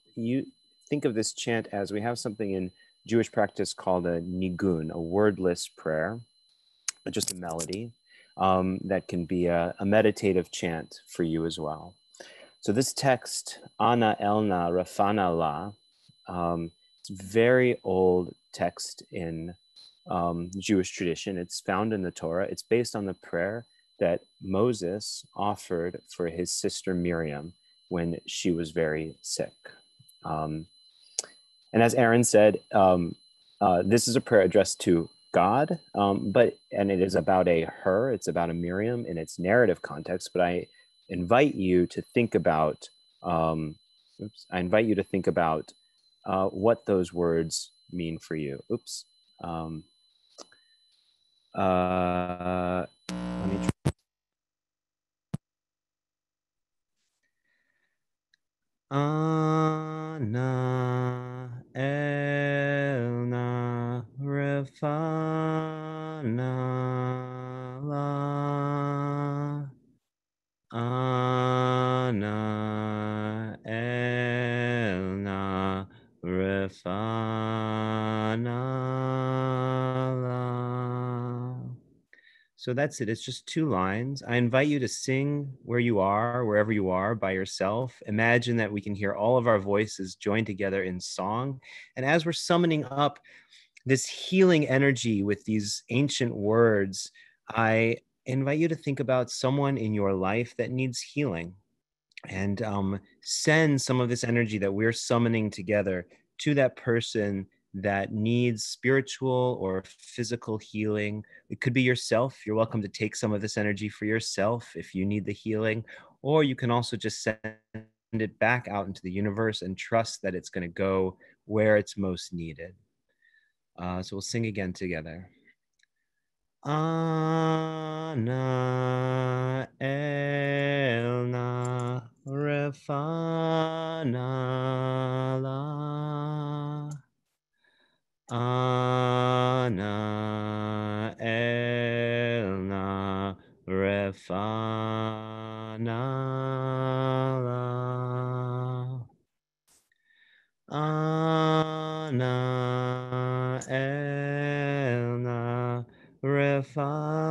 think of this chant as we have something in Jewish practice called a nigun, a wordless prayer, just a melody that can be a meditative chant for you as well. So this text, Ana Elna Rafana La, very old text in Jewish tradition. It's found in the Torah. It's based on the prayer that Moses offered for his sister Miriam when she was very sick. And as Aaron said, this is a prayer addressed to God, and it is about a her, it's about a Miriam in its narrative context, but I invite you to think about, what those words mean for you. Let me try. Ana Elna Refana La Ana Elna Refana La. So that's it. It's just two lines. I invite you to sing where you are, wherever you are, by yourself. Imagine that we can hear all of our voices joined together in song. And as we're summoning up this healing energy with these ancient words, I invite you to think about someone in your life that needs healing, and send some of this energy that we're summoning together to that person that needs spiritual or physical healing. It could be yourself. You're welcome to take some of this energy for yourself if you need the healing, or you can also just send it back out into the universe and trust that it's going to go where it's most needed. So we'll sing again together. Ana Elna Refana La. Ana Elna Refana La. Ana Elna Refana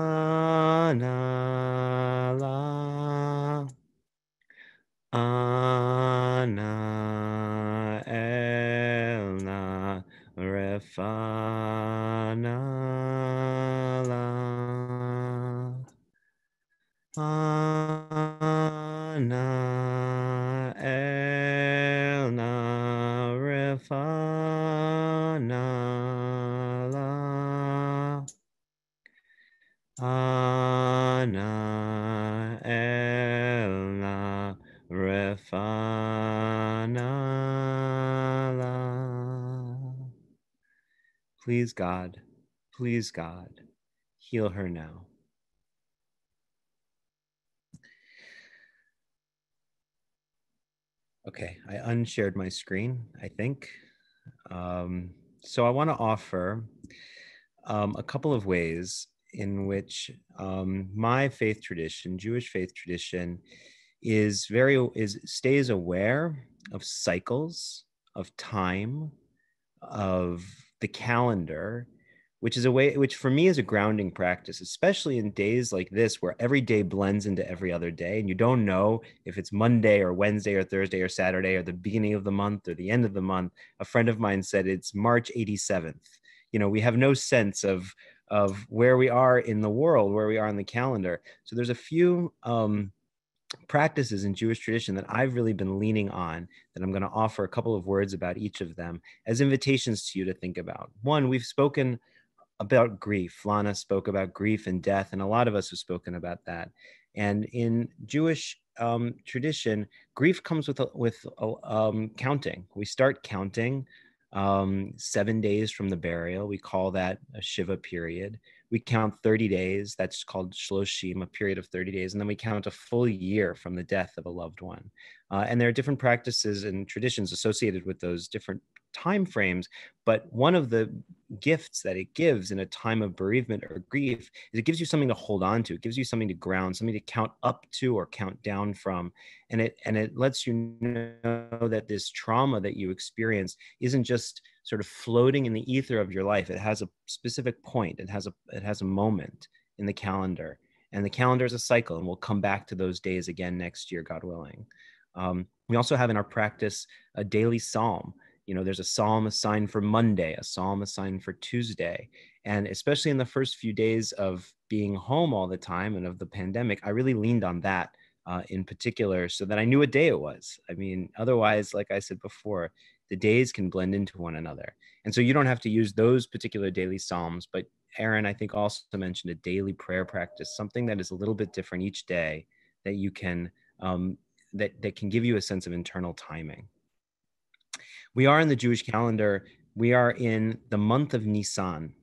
La. Ana Elna Refana La. Ana Elna Refana La. Ana Elna Refana La. Please God, heal her now. Okay, I unshared my screen, I think. So I want to offer a couple of ways in which my faith tradition, Jewish faith tradition, stays aware of cycles, of time, of the calendar, which is a way, which for me is a grounding practice, especially in days like this where every day blends into every other day and you don't know if it's Monday or Wednesday or Thursday or Saturday or the beginning of the month or the end of the month. A friend of mine said it's March 87th. You know, we have no sense of where we are in the world, where we are on the calendar. So there's a few practices in Jewish tradition that I've really been leaning on, that I'm going to offer a couple of words about each of them as invitations to you to think about. One, we've spoken about grief. Lana spoke about grief and death, and a lot of us have spoken about that. And in Jewish tradition, grief comes with counting. We start counting 7 days from the burial. We call that a Shiva period. We count 30 days, that's called shloshim, a period of 30 days, and then we count a full year from the death of a loved one. And there are different practices and traditions associated with those different time frames, but one of the gifts that it gives in a time of bereavement or grief is it gives you something to hold on to. It gives you something to ground, something to count up to or count down from. And it lets you know that this trauma that you experience isn't just sort of floating in the ether of your life. It has a specific point. It has a moment in the calendar, and the calendar is a cycle, and we'll come back to those days again next year, God willing. We also have in our practice a daily psalm. You know, there's a psalm assigned for Monday, a psalm assigned for Tuesday. And especially in the first few days of being home all the time and of the pandemic, I really leaned on that in particular so that I knew what day it was. I mean, otherwise, like I said before, the days can blend into one another. And so you don't have to use those particular daily psalms, but Aaron, I think, also mentioned a daily prayer practice, something that is a little bit different each day that you can, that can give you a sense of internal timing. We are in the Jewish calendar. We are in the month of Nisan.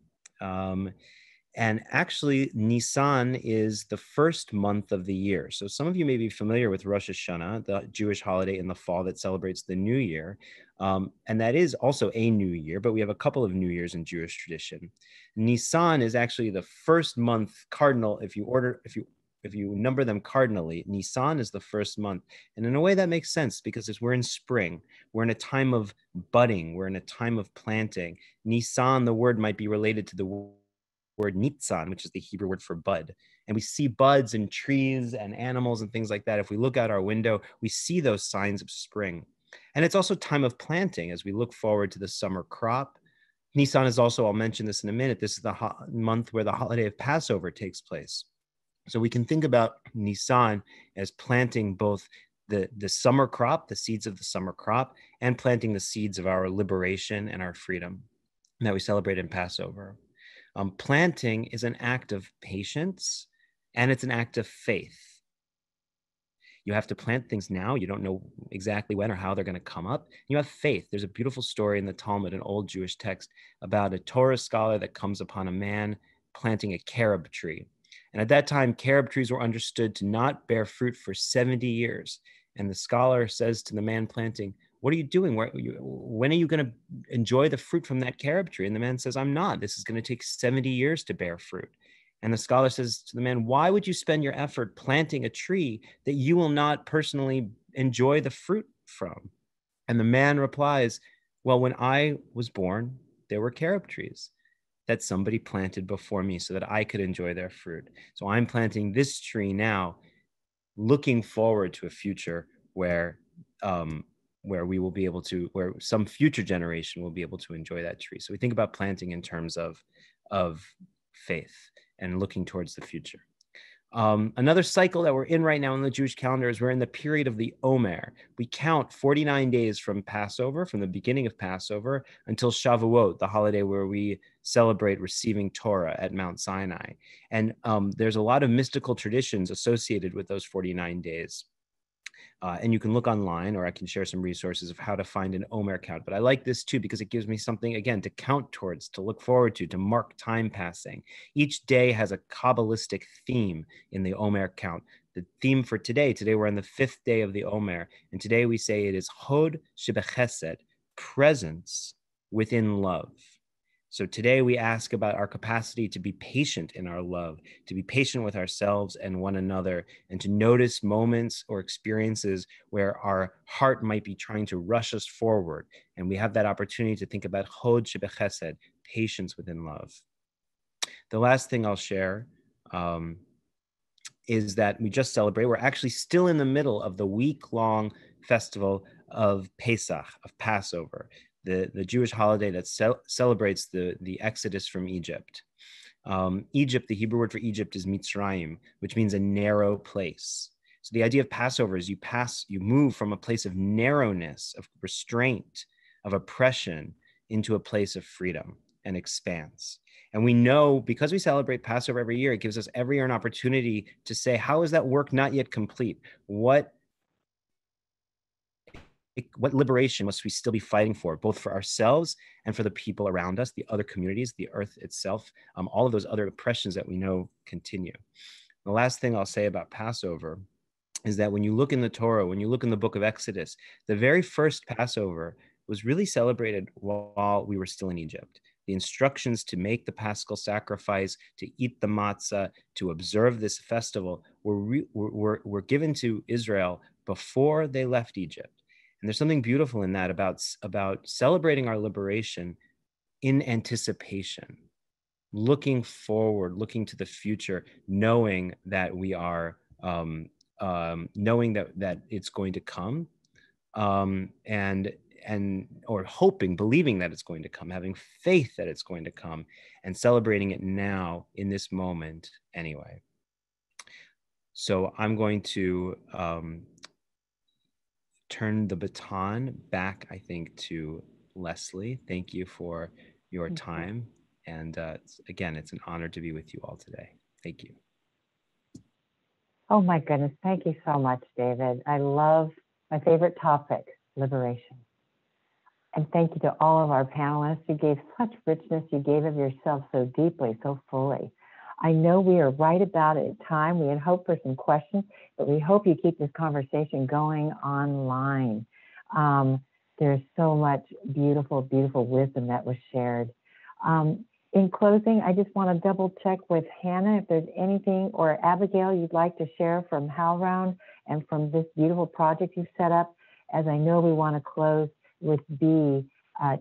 And actually, Nisan is the first month of the year. So some of you may be familiar with Rosh Hashanah, the Jewish holiday in the fall that celebrates the new year. And that is also a new year, but we have a couple of new years in Jewish tradition. Nisan is actually the first month cardinal. If you number them cardinally, Nisan is the first month. And in a way that makes sense because we're in spring. We're in a time of budding. We're in a time of planting. Nisan, the word might be related to the word nitzan, which is the Hebrew word for bud. And we see buds and trees and animals and things like that. If we look out our window, we see those signs of spring. And it's also time of planting as we look forward to the summer crop. Nisan is also, I'll mention this in a minute, this is the month where the holiday of Passover takes place. So we can think about Nisan as planting both the summer crop, the seeds of the summer crop, and planting the seeds of our liberation and our freedom that we celebrate in Passover. Planting is an act of patience, and it's an act of faith. You have to plant things now. You don't know exactly when or how they're going to come up. You have faith. There's a beautiful story in the Talmud, an old Jewish text, about a Torah scholar that comes upon a man planting a carob tree. And at that time, carob trees were understood to not bear fruit for 70 years. And the scholar says to the man planting, "What are you doing? When are you going to enjoy the fruit from that carob tree?" And the man says, "I'm not. This is going to take 70 years to bear fruit." And the scholar says to the man, "Why would you spend your effort planting a tree that you will not personally enjoy the fruit from?" And the man replies, "Well, when I was born, there were carob trees that somebody planted before me so that I could enjoy their fruit. So I'm planting this tree now, looking forward to a future where we will be able to, where some future generation will be able to enjoy that tree." So we think about planting in terms of faith and looking towards the future. Another cycle that we're in right now in the Jewish calendar is we're in the period of the Omer. We count 49 days from Passover, from the beginning of Passover, until Shavuot, the holiday where we celebrate receiving Torah at Mount Sinai. And there's a lot of mystical traditions associated with those 49 days. And you can look online, or I can share some resources of how to find an Omer count. But I like this too, because it gives me something, again, to count towards, to look forward to mark time passing. Each day has a Kabbalistic theme in the Omer count. The theme for today we're on the fifth day of the Omer. And today we say it is Hod Shebechesed, presence within love. So today we ask about our capacity to be patient in our love, to be patient with ourselves and one another, and to notice moments or experiences where our heart might be trying to rush us forward. And we have that opportunity to think about Hod Shebechesed, patience within love. The last thing I'll share is that we're actually still in the middle of the week-long festival of Pesach, of Passover, the Jewish holiday that celebrates the exodus from Egypt. Egypt, the Hebrew word for Egypt is Mitzrayim, which means a narrow place. So the idea of Passover is you move from a place of narrowness, of restraint, of oppression, into a place of freedom and expanse. And we know, because we celebrate Passover every year, it gives us every year an opportunity to say, how is that work not yet complete? What liberation must we still be fighting for, both for ourselves and for the people around us, the other communities, the earth itself, all of those other oppressions that we know continue. The last thing I'll say about Passover is that when you look in the Torah, when you look in the book of Exodus, the very first Passover was really celebrated while we were still in Egypt. The instructions to make the Paschal sacrifice, to eat the matzah, to observe this festival were given to Israel before they left Egypt. And there's something beautiful in that about celebrating our liberation in anticipation, looking forward, looking to the future, knowing that we are, knowing that it's going to come, or hoping, believing that it's going to come, having faith that it's going to come, and celebrating it now in this moment anyway. So I'm going to turn the baton back, I think, to Leslie. Thank you for your time. And again, it's an honor to be with you all today. Thank you. Oh my goodness, thank you so much, David. I love my favorite topic, liberation. And thank you to all of our panelists. You gave such richness, you gave of yourself so deeply, so fully. I know we are right about at time. We had hoped for some questions, but we hope you keep this conversation going online. There's so much beautiful, beautiful wisdom that was shared. In closing, I just want to double check with Hannah if there's anything, or Abigail, you'd like to share from HowlRound and from this beautiful project you've set up, as I know we want to close with B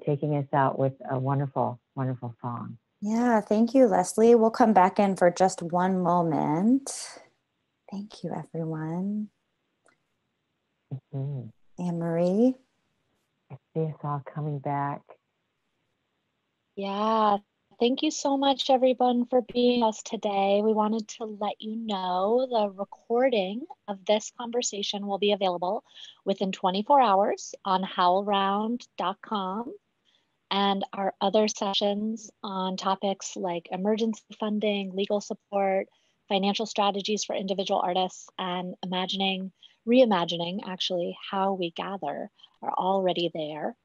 taking us out with a wonderful, wonderful song. Yeah, thank you, Leslie. We'll come back in for just one moment. Thank you, everyone. Mm-hmm. Anne-Marie? I see us all coming back. Yeah, thank you so much, everyone, for being with us today. We wanted to let you know the recording of this conversation will be available within 24 hours on howlround.com. And our other sessions on topics like emergency funding, legal support, financial strategies for individual artists, and reimagining actually how we gather are already there.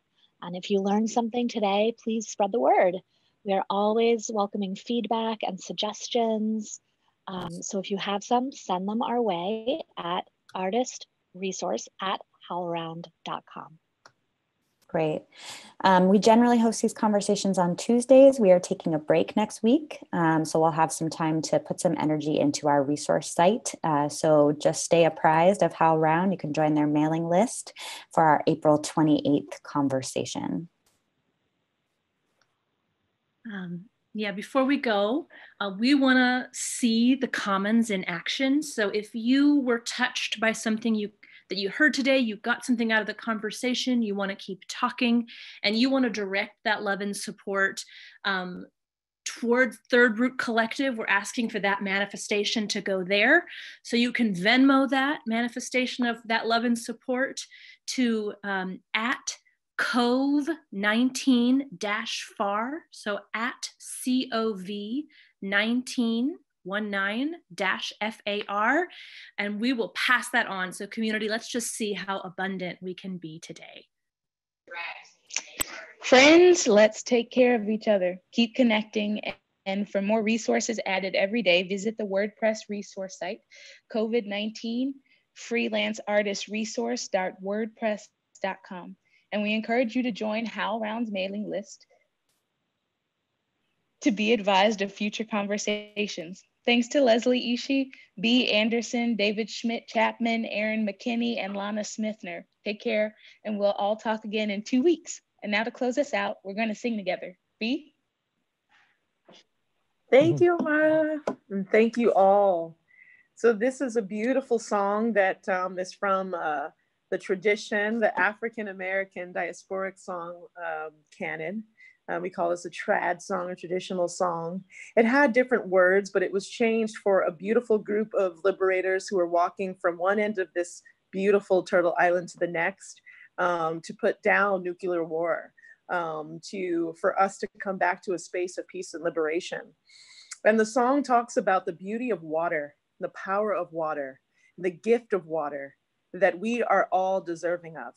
And if you learned something today, please spread the word. We are always welcoming feedback and suggestions. So if you have some, send them our way at artistresource@howlround.com. Great. We generally host these conversations on Tuesdays. We are taking a break next week, so we'll have some time to put some energy into our resource site. So just stay apprised of HowlRound. You can join their mailing list for our April 28th conversation. Yeah, before we go, we want to see the commons in action. So if you were touched by something that you heard today, you got something out of the conversation, you want to keep talking, and you want to direct that love and support towards Third Root Collective. We're asking for that manifestation to go there. So you can Venmo that manifestation of that love and support to at Cove19-FAR, so at COV19-FAR, and we will pass that on. So community, let's just see how abundant we can be today. Friends, let's take care of each other. Keep connecting, and for more resources added every day, visit the WordPress resource site, COVID-19 freelanceartistresource.wordpress.com. And we encourage you to join HowlRound's mailing list to be advised of future conversations. Thanks to Leslie Ishii, B. Anderson, David Schmidt Chapman, Aaron McKinney, and Lana Smithner. Take care, and we'll all talk again in 2 weeks. And now to close us out, we're going to sing together. B? Thank you, Amara, and thank you all. So this is a beautiful song that is from the tradition, the African-American diasporic song canon. We call this a trad song, a traditional song. It had different words, but it was changed for a beautiful group of liberators who were walking from one end of this beautiful Turtle Island to the next to put down nuclear war, for us to come back to a space of peace and liberation. And the song talks about the beauty of water, the power of water, the gift of water that we are all deserving of.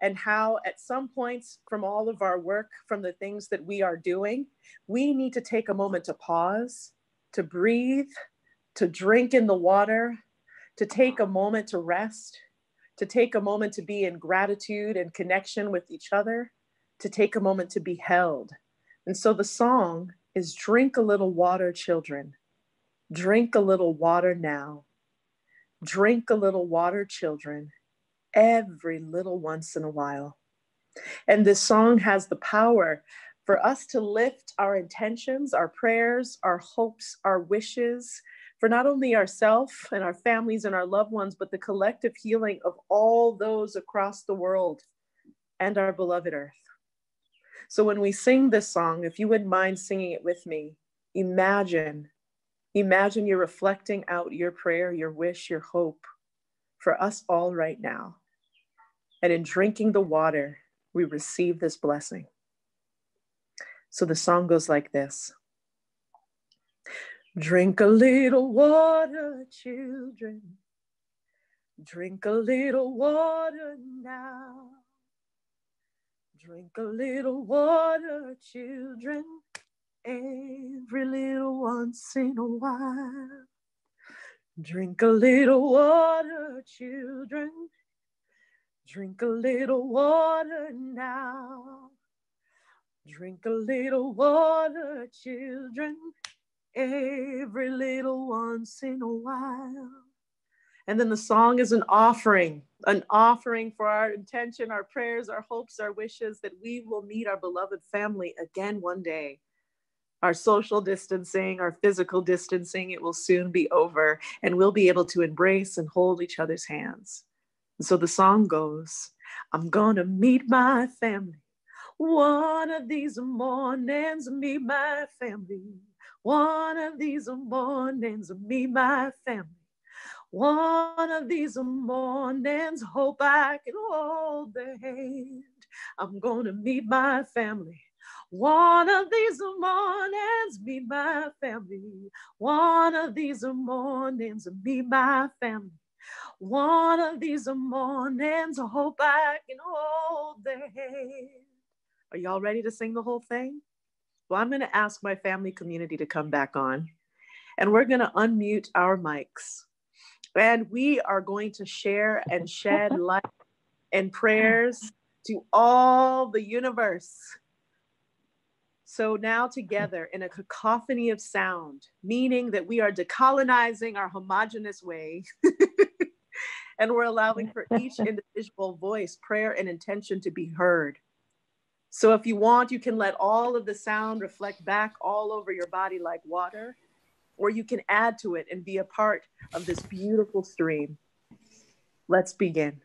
And how at some points from all of our work, from the things that we are doing, we need to take a moment to pause, to breathe, to drink in the water, to take a moment to rest, to take a moment to be in gratitude and connection with each other, to take a moment to be held. And so the song is, drink a little water, children. Drink a little water now. Drink a little water, children. Every little once in a while. And this song has the power for us to lift our intentions, our prayers, our hopes, our wishes, for not only ourselves and our families and our loved ones, but the collective healing of all those across the world and our beloved earth. So when we sing this song, if you wouldn't mind singing it with me, imagine you're reflecting out your prayer, your wish, your hope for us all right now. And in drinking the water, we receive this blessing. So the song goes like this. Drink a little water, children. Drink a little water now. Drink a little water, children. every little once in a while. Drink a little water, children. Drink a little water now. Drink a little water, children, every little once in a while. And then the song is an offering for our intention, our prayers, our hopes, our wishes that we will meet our beloved family again one day. Our social distancing, our physical distancing, it will soon be over and we'll be able to embrace and hold each other's hands. And so the song goes, I'm gonna meet my family. One of these mornings, meet my family. One of these mornings, meet my family. One of these mornings, hope I can hold their hand. I'm gonna meet my family. One of these mornings, meet my family. One of these mornings, meet my family. One of these mornings, hope I can hold their hand. Are y'all ready to sing the whole thing? Well, I'm gonna ask my family community to come back on, and we're gonna unmute our mics. And we are going to share and shed light and prayers to all the universe. So now together in a cacophony of sound, meaning that we are decolonizing our homogenous way and we're allowing for each individual voice, prayer and intention to be heard. So if you want, you can let all of the sound reflect back all over your body like water, or you can add to it and be a part of this beautiful stream. Let's begin.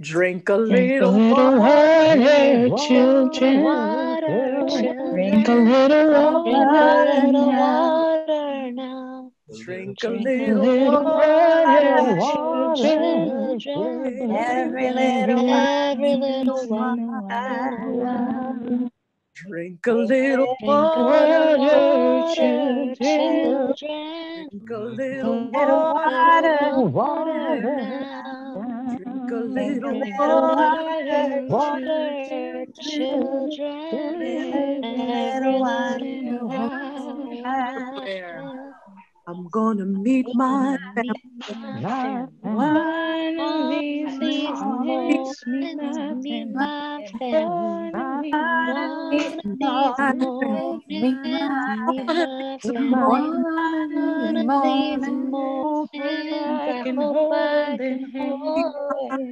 Drink a little water, children. Drink a little water now. Drink a little water, children. Every little water. Drink a little water, children. Drink a little water now. Drink a little water, children, I'm gonna meet my family. One of these mornings, meet my family. One of these mornings, I hope I can hold the hand.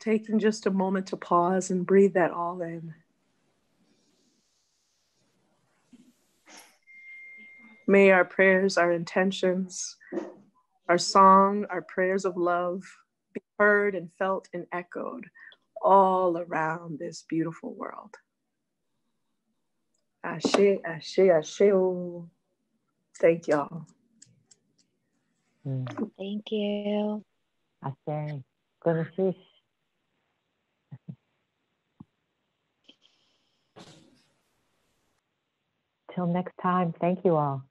Taking just a moment to pause and breathe that all in. May our prayers, our intentions, our song, our prayers of love be heard and felt and echoed all around this beautiful world. Ashe, ashe, ashe. Oh. Thank y'all. Thank you. Ashe. Good to see. Till next time, thank you all.